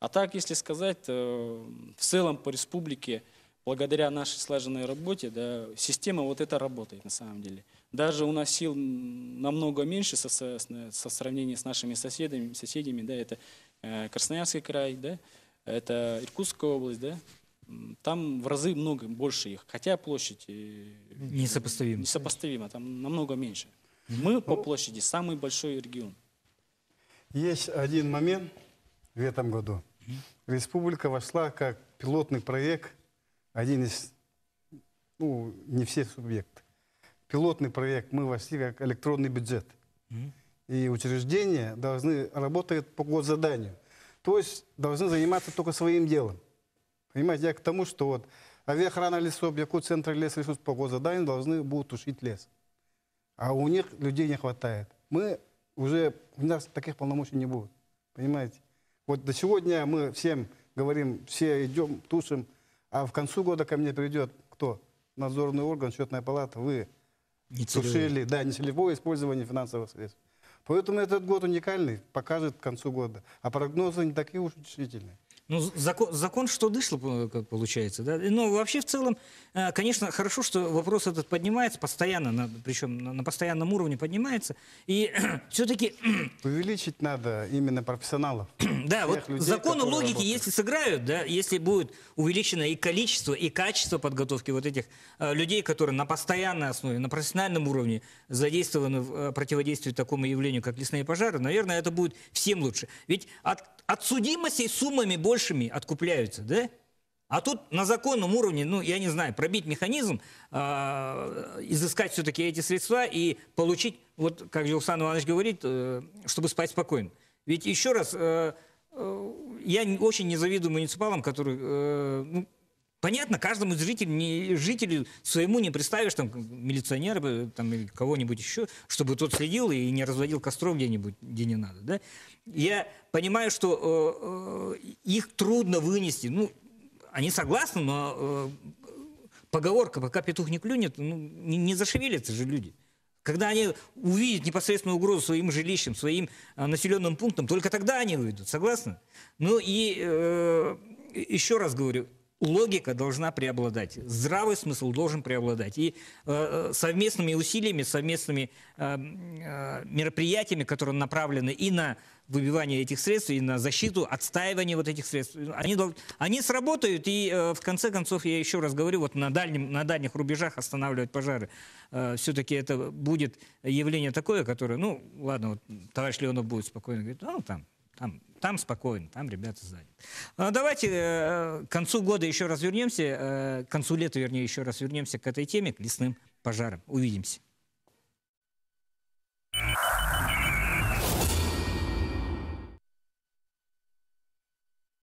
А так, если сказать, в целом по республике, благодаря нашей слаженной работе, да, система вот эта работает на самом деле. Даже у нас сил намного меньше со сравнением с нашими соседями, да, это Красноярский край, да, это Иркутская область, да, там в разы много больше их, хотя площадь несопоставима, там намного меньше. Мы по площади самый большой регион. Есть один момент в этом году. Республика вошла как пилотный проект, один из, ну, не все субъекты. Пилотный проект мы вошли как электронный бюджет. И учреждения должны работать по госзаданию. То есть должны заниматься только своим делом. Понимаете, я к тому, что вот авиаохрана лесов, Якутцентр лесресурс по госзаданию должны будут тушить лес. А у них людей не хватает. Мы уже, у нас таких полномочий не будет. Понимаете? Вот до сегодня мы всем говорим, все идем, тушим, а в конце года ко мне придет кто? Надзорный орган, счетная палата, вы тушили, да, нецелевое использование финансовых средств. Поэтому этот год уникальный, покажет к концу года. А прогнозы не такие уж утешительные. Ну, закон что дышло, как получается, да? Но вообще в целом, конечно, хорошо, что вопрос этот поднимается постоянно, причем на постоянном уровне поднимается. И все-таки... Увеличить надо именно профессионалов. Да, вот людей, законы логики, работают. Если сыграют, да, если будет увеличено и количество, и качество подготовки вот этих людей, которые на постоянной основе, на профессиональном уровне задействованы в противодействии такому явлению, как лесные пожары, наверное, это будет всем лучше. Ведь от судимости суммами больше откупляются, да? А тут на законном уровне, ну, я не знаю, пробить механизм, изыскать все-таки эти средства и получить, вот как Елсан Иванович говорит, чтобы спать спокойно. Ведь еще раз, я очень не завидую муниципалам, которые... понятно, каждому жителю своему не представишь, там, милиционера там, или кого-нибудь еще, чтобы тот следил и не разводил костров где-нибудь, где не надо, да? Я понимаю, что их трудно вынести. Ну, они согласны, но поговорка, пока петух не клюнет, ну, не зашевелятся же люди. Когда они увидят непосредственную угрозу своим жилищам, своим населенным пунктам, только тогда они выйдут, согласны? Ну и еще раз говорю, логика должна преобладать, здравый смысл должен преобладать. И совместными усилиями, совместными мероприятиями, которые направлены и на выбивание этих средств, и на защиту, отстаивание вот этих средств, они сработают. И в конце концов, я еще раз говорю, вот на дальних рубежах останавливать пожары. Все-таки это будет явление такое, которое, ну ладно, вот, товарищ Леонов будет спокойно говорить, ну там спокойно, там ребята сзади. Давайте к концу года еще раз вернемся, к концу лета, вернее, еще раз вернемся к этой теме, к лесным пожарам. Увидимся.